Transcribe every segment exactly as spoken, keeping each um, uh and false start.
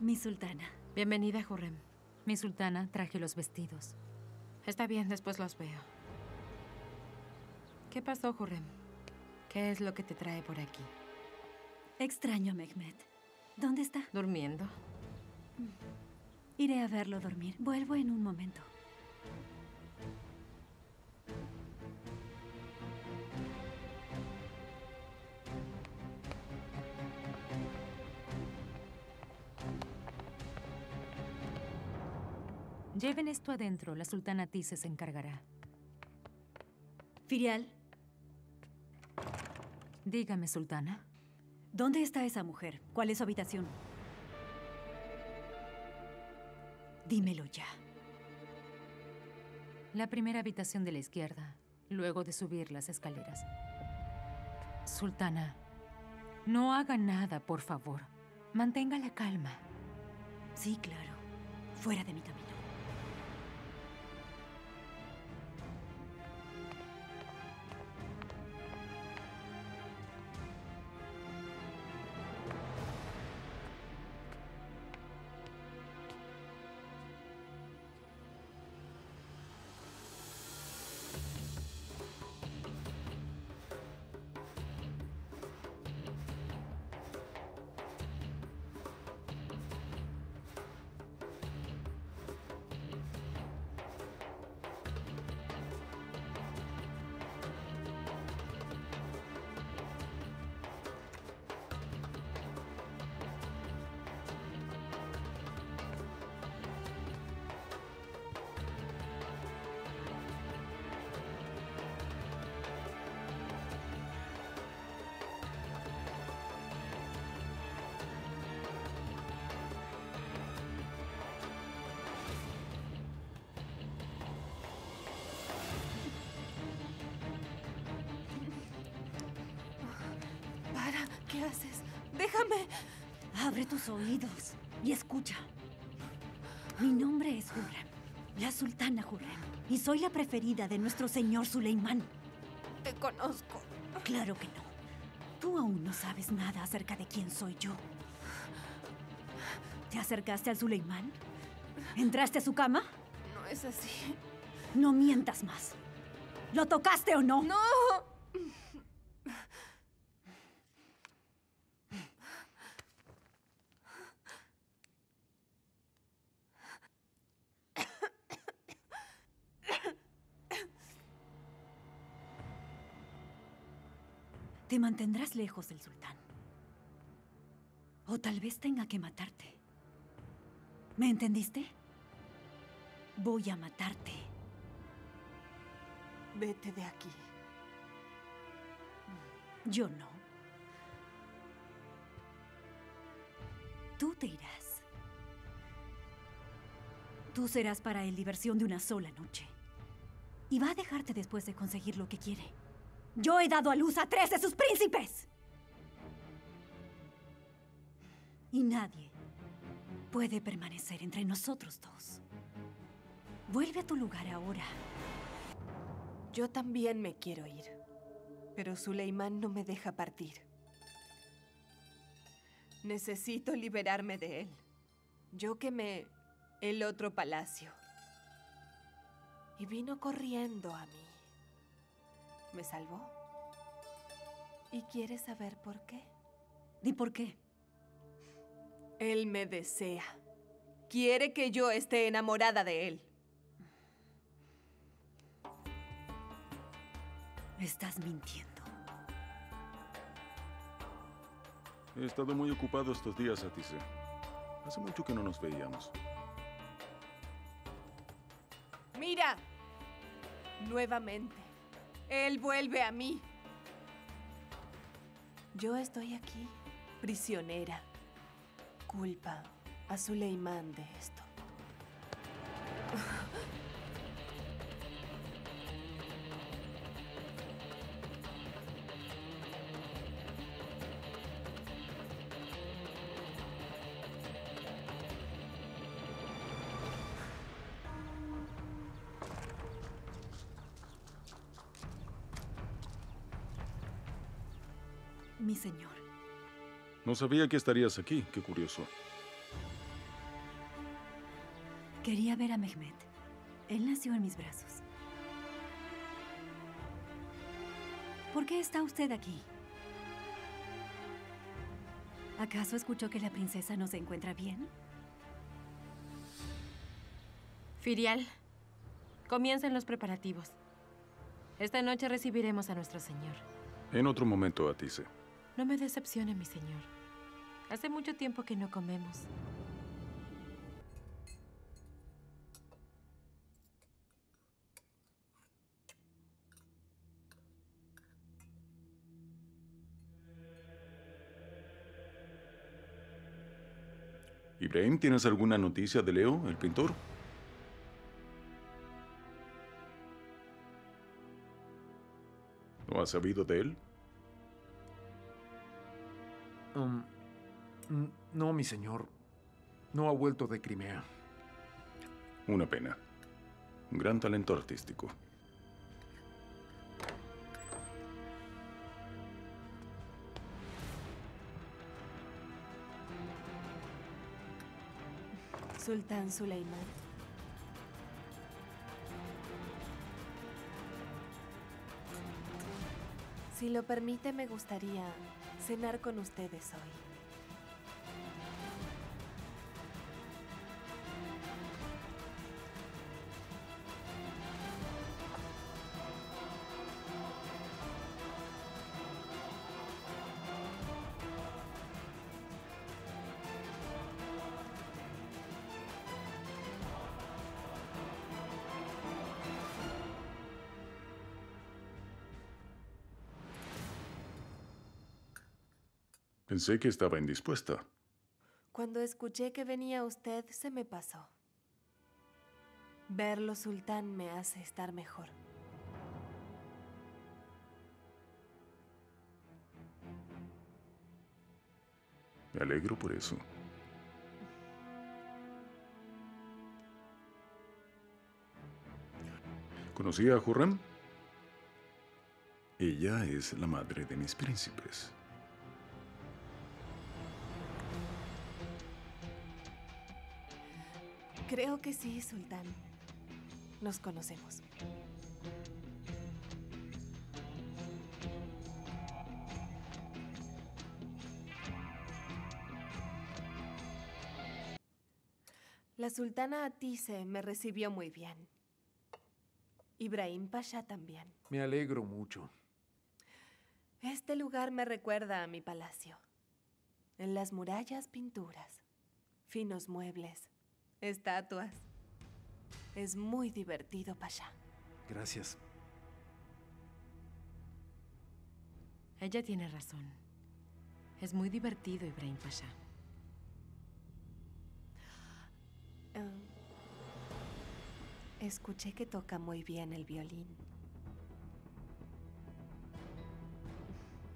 Mi sultana. Bienvenida, Hürrem. Mi sultana, traje los vestidos. Está bien, después los veo. ¿Qué pasó, Hürrem? ¿Qué es lo que te trae por aquí? Extraño a Mehmet. ¿Dónde está? Durmiendo. Iré a verlo dormir. Vuelvo en un momento. Lleven esto adentro. La sultana Tise se encargará. Ferial. Dígame, sultana. ¿Dónde está esa mujer? ¿Cuál es su habitación? Dímelo ya. La primera habitación de la izquierda, luego de subir las escaleras. Sultana, no haga nada, por favor. Mantenga la calma. Sí, claro. Fuera de mi camino. ¿Qué haces? ¡Déjame! Abre tus oídos y escucha. Mi nombre es Hürrem, la sultana Hürrem, y soy la preferida de nuestro señor Suleimán. Te conozco. Claro que no. Tú aún no sabes nada acerca de quién soy yo. ¿Te acercaste al Suleimán? ¿Entraste a su cama? No es así. No mientas más. ¿Lo tocaste o no? ¡No! Te mantendrás lejos del sultán. O tal vez tenga que matarte. ¿Me entendiste? Voy a matarte. Vete de aquí. Yo no. Tú te irás. Tú serás para él diversión de una sola noche. Y va a dejarte después de conseguir lo que quiere. Yo he dado a luz a tres de sus príncipes. Y nadie puede permanecer entre nosotros dos. Vuelve a tu lugar ahora. Yo también me quiero ir. Pero Suleimán no me deja partir. Necesito liberarme de él. Yo quemé el otro palacio. Y vino corriendo a mí. ¿Me salvó? ¿Y quieres saber por qué? ¿Y por qué? Él me desea. Quiere que yo esté enamorada de él. Estás mintiendo. He estado muy ocupado estos días, Hatice. Hace mucho que no nos veíamos. ¡Mira! Nuevamente. Él vuelve a mí. Yo estoy aquí, prisionera. Culpa a Suleimán de esto. Mi señor. No sabía que estarías aquí. Qué curioso. Quería ver a Mehmet. Él nació en mis brazos. ¿Por qué está usted aquí? ¿Acaso escuchó que la princesa no se encuentra bien? Ferial, comiencen los preparativos. Esta noche recibiremos a nuestro señor. En otro momento, Hatice. No me decepcione, mi señor. Hace mucho tiempo que no comemos. Ibrahim, ¿tienes alguna noticia de Leo, el pintor? ¿No has sabido de él? Um, no, mi señor. No ha vuelto de Crimea. Una pena. Un gran talento artístico. Sultán Suleimán. Si lo permite, me gustaría cenar con ustedes hoy. Pensé que estaba indispuesta. Cuando escuché que venía usted, se me pasó. Verlo, sultán, me hace estar mejor. Me alegro por eso. ¿Conocí a Hürrem? Ella es la madre de mis príncipes. Creo que sí, sultán. Nos conocemos. La sultana Atise me recibió muy bien. Ibrahim Pasha también. Me alegro mucho. Este lugar me recuerda a mi palacio. En las murallas, pinturas, finos muebles, estatuas. Es muy divertido, Pasha. Gracias. Ella tiene razón. Es muy divertido, Ibrahim Pasha. Uh, escuché que toca muy bien el violín.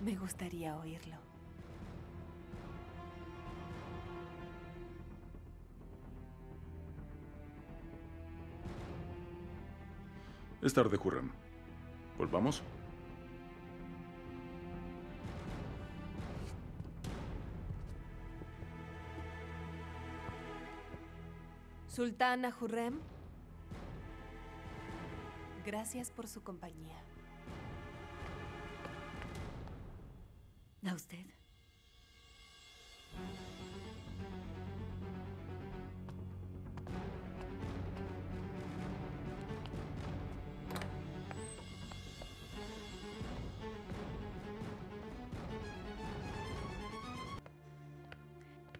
Me gustaría oírlo. Es tarde, Hürrem. ¿Volvamos? Sultana Hürrem, gracias por su compañía. ¿A usted?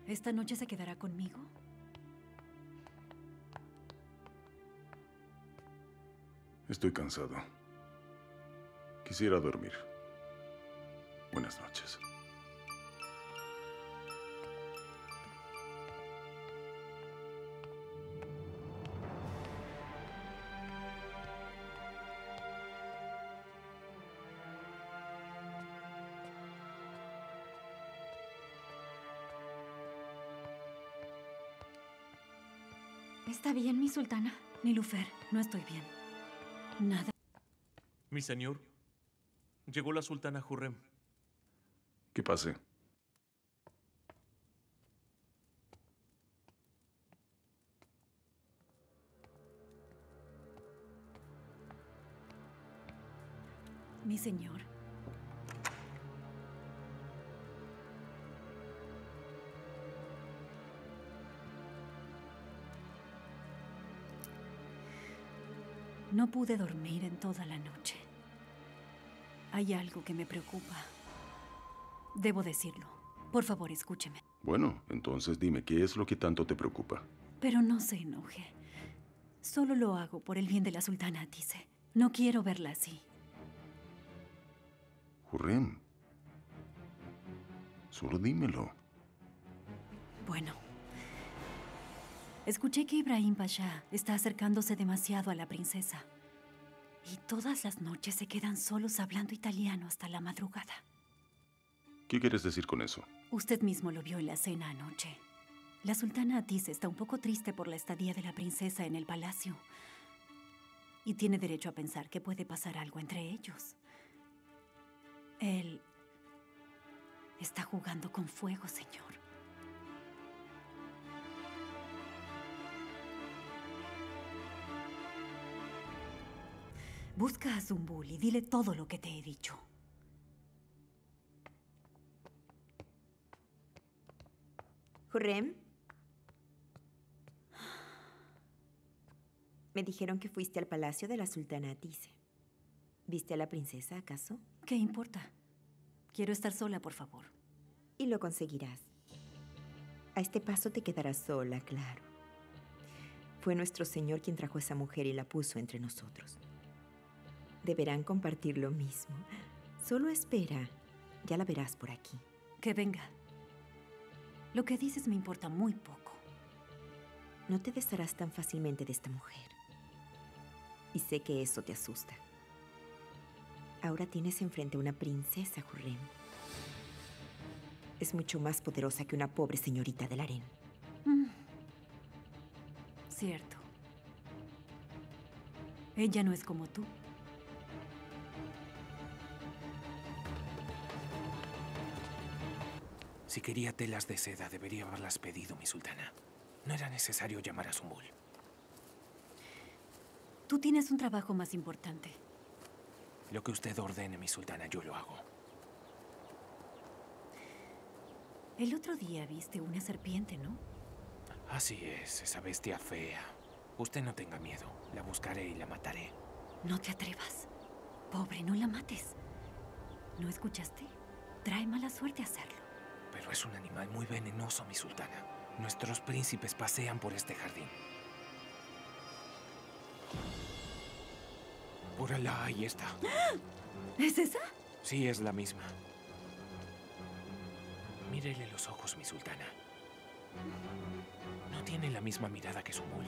¿Esta noche se quedará conmigo? Estoy cansado. Quisiera dormir. Buenas noches. ¿Está bien, mi sultana? Nilufer, no estoy bien. Nada. Mi señor, llegó la sultana Hürrem. Que pase. Mi señor. No pude dormir en toda la noche. Hay algo que me preocupa. Debo decirlo. Por favor, escúcheme. Bueno, entonces dime, ¿qué es lo que tanto te preocupa? Pero no se enoje. Solo lo hago por el bien de la sultana Tise. No quiero verla así. Hürrem. Solo dímelo. Bueno. Escuché que Ibrahim Pasha está acercándose demasiado a la princesa. Y todas las noches se quedan solos hablando italiano hasta la madrugada. ¿Qué quieres decir con eso? Usted mismo lo vio en la cena anoche. La sultana Atis está un poco triste por la estadía de la princesa en el palacio. Y tiene derecho a pensar que puede pasar algo entre ellos. Él está jugando con fuego, señor. Busca a Zumbul y dile todo lo que te he dicho. Hürrem. Me dijeron que fuiste al palacio de la sultana Tise. ¿Viste a la princesa, acaso? ¿Qué importa? Quiero estar sola, por favor. Y lo conseguirás. A este paso te quedarás sola, claro. Fue nuestro señor quien trajo a esa mujer y la puso entre nosotros. Deberán compartir lo mismo. Solo espera. Ya la verás por aquí. Que venga. Lo que dices me importa muy poco. No te desharás tan fácilmente de esta mujer. Y sé que eso te asusta. Ahora tienes enfrente a una princesa, Hürrem. Es mucho más poderosa que una pobre señorita del harén. Mm. Cierto. Ella no es como tú. Si quería telas de seda, debería haberlas pedido, mi sultana. No era necesario llamar a Zumbul. Tú tienes un trabajo más importante. Lo que usted ordene, mi sultana, yo lo hago. El otro día viste una serpiente, ¿no? Así es, esa bestia fea. Usted no tenga miedo. La buscaré y la mataré. No te atrevas. Pobre, no la mates. ¿No escuchaste? Trae mala suerte hacerlo. Pero es un animal muy venenoso, mi sultana. Nuestros príncipes pasean por este jardín. Por Alá, ahí está. ¿Es esa? Sí, es la misma. Mírele los ojos, mi sultana. No tiene la misma mirada que Zumbul.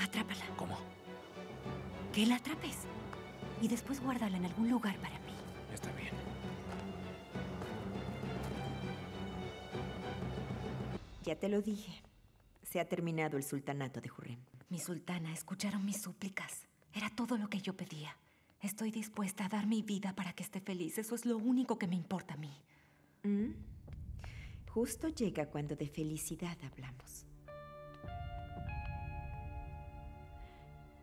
Atrápala. ¿Cómo? Que la atrapes. Y después guárdala en algún lugar para mí. Está bien. Ya te lo dije. Se ha terminado el sultanato de Hürrem. Mi sultana, escucharon mis súplicas. Era todo lo que yo pedía. Estoy dispuesta a dar mi vida para que esté feliz. Eso es lo único que me importa a mí. ¿Mm? Justo llega cuando de felicidad hablamos.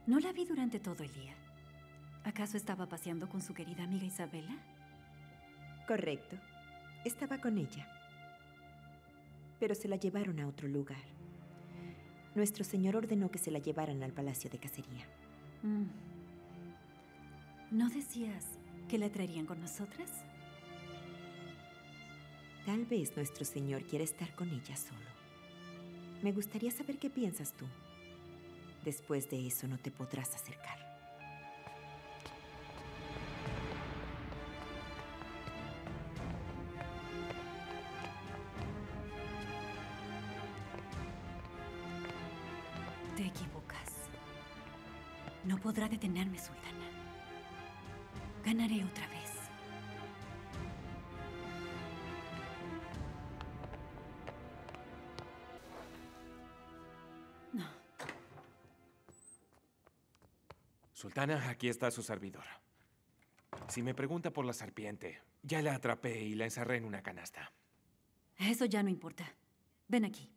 No la vi durante todo el día. ¿Acaso estaba paseando con su querida amiga Isabela? Correcto. Estaba con ella. Pero se la llevaron a otro lugar. Nuestro señor ordenó que se la llevaran al palacio de cacería. Mm. ¿No decías que la traerían con nosotras? Tal vez nuestro señor quiera estar con ella solo. Me gustaría saber qué piensas tú. Después de eso no te podrás acercar. No podrá detenerme, sultana. Ganaré otra vez. No. Sultana, aquí está su servidor. Si me pregunta por la serpiente, ya la atrapé y la encerré en una canasta. Eso ya no importa. Ven aquí.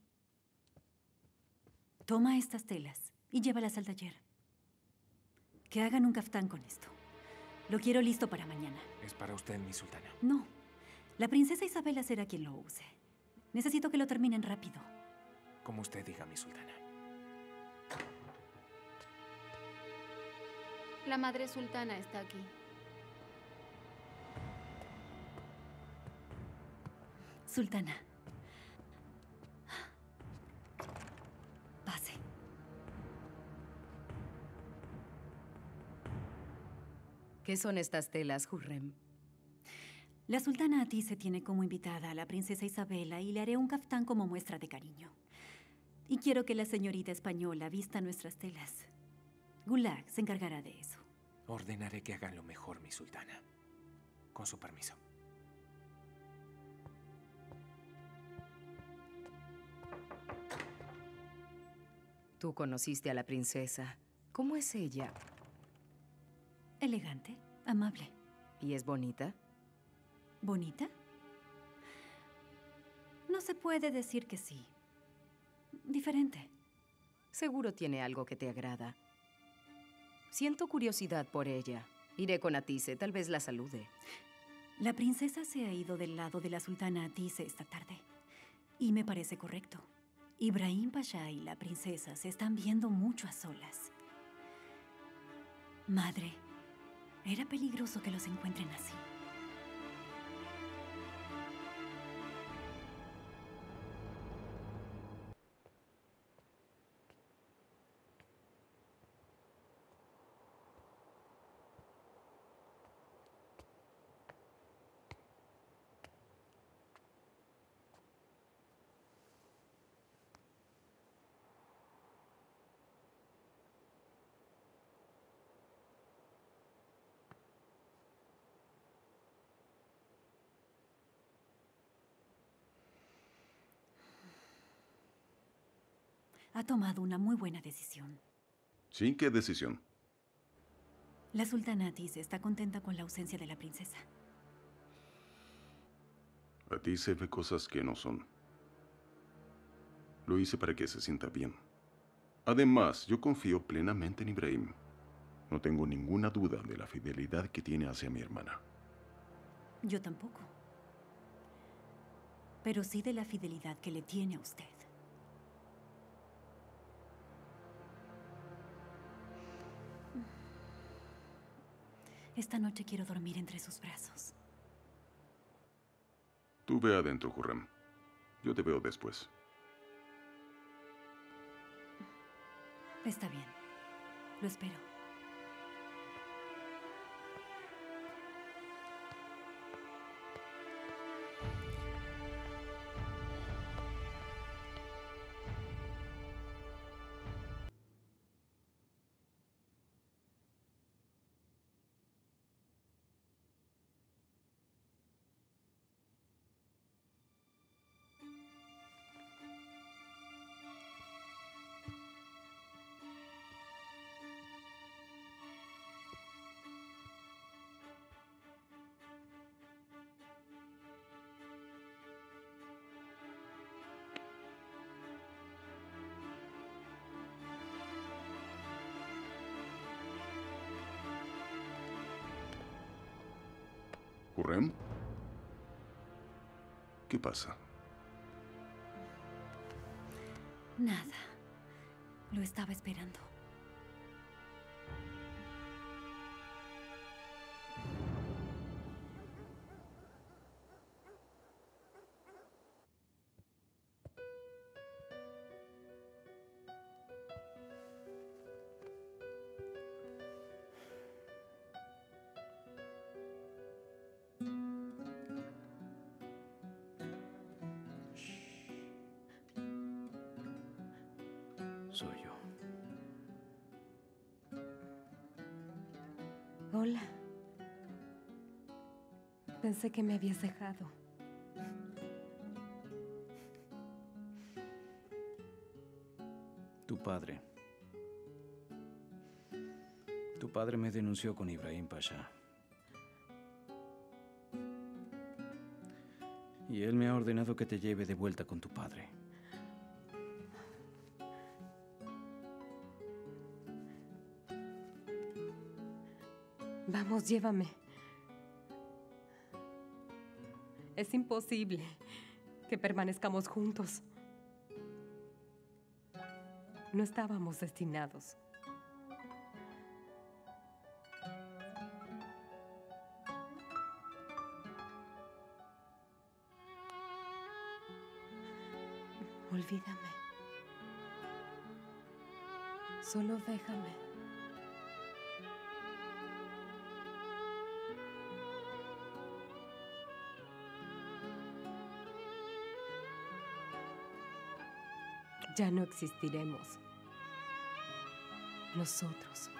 Toma estas telas y llévalas al taller. Que hagan un kaftán con esto. Lo quiero listo para mañana. Es para usted, mi sultana. No. La princesa Isabela será quien lo use. Necesito que lo terminen rápido. Como usted diga, mi sultana. La madre sultana está aquí. Sultana. Pase. ¿Qué son estas telas, Hürrem? La sultana Atis tiene como invitada a la princesa Isabela y le haré un kaftán como muestra de cariño. Y quiero que la señorita española vista nuestras telas. Gulag se encargará de eso. Ordenaré que hagan lo mejor, mi sultana. Con su permiso. Tú conociste a la princesa. ¿Cómo es ella? Elegante, amable. ¿Y es bonita? ¿Bonita? No se puede decir que sí. Diferente. Seguro tiene algo que te agrada. Siento curiosidad por ella. Iré con Hatice, tal vez la salude. La princesa se ha ido del lado de la sultana Hatice esta tarde. Y me parece correcto. Ibrahim Pasha y la princesa se están viendo mucho a solas. Madre, era peligroso que los encuentren así. Ha tomado una muy buena decisión. ¿Sí? ¿Qué decisión? La sultana Hatice está contenta con la ausencia de la princesa. Hatice ve cosas que no son. Lo hice para que se sienta bien. Además, yo confío plenamente en Ibrahim. No tengo ninguna duda de la fidelidad que tiene hacia mi hermana. Yo tampoco. Pero sí de la fidelidad que le tiene a usted. Esta noche quiero dormir entre sus brazos. Tú ve adentro, Hürrem. Yo te veo después. Está bien. Lo espero. ¿Hürrem? ¿Qué pasa? Nada. Lo estaba esperando. Soy yo. Hola. Pensé que me habías dejado. Tu padre. Tu padre me denunció con Ibrahim Pasha. Y él me ha ordenado que te lleve de vuelta con tu padre. Vamos, llévame. Es imposible que permanezcamos juntos. No estábamos destinados. Olvídame. Solo déjame. Ya no existiremos. Nosotros.